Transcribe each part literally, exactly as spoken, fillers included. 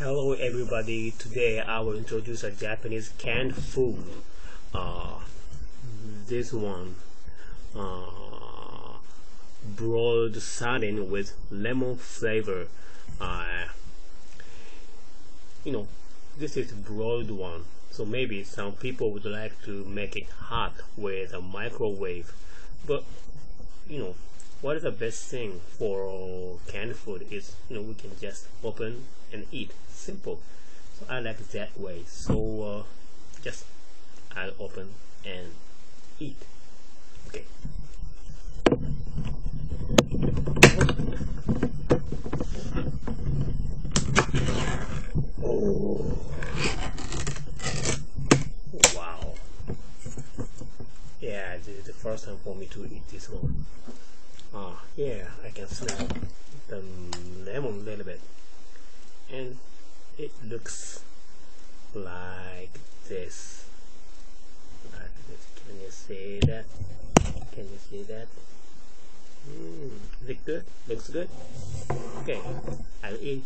Hello everybody, today I will introduce a Japanese canned food. Uh, this one, uh, broiled sardine with lemon flavor. Uh, you know, this is broiled one, so maybe some people would like to make it hot with a microwave, but you know, what is the best thing for canned food is, you know, we can just open and eat. Simple. So I like it that way. So uh, just I'll open and eat. Okay. Oh. Wow. Yeah, this is the first time for me to eat this one. Ah, uh, yeah, I can smell the lemon a little bit, and it looks like this. Like this. Can you see that? Can you see that? Mm, is it good? Looks good? Okay, I'll eat.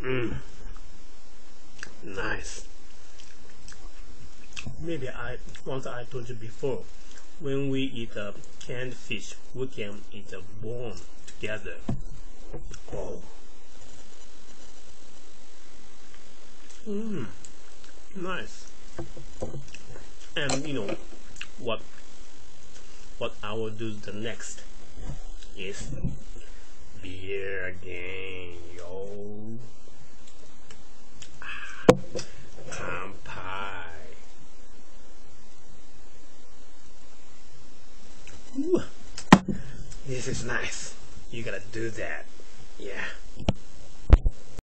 Mmm, nice. Maybe I, once I told you before, when we eat a canned fish, we can eat a bone together. Oh, mmm, nice. And you know what? What I will do the next is beer again, yo. Kanpai. This is nice. You gotta do that. Yeah.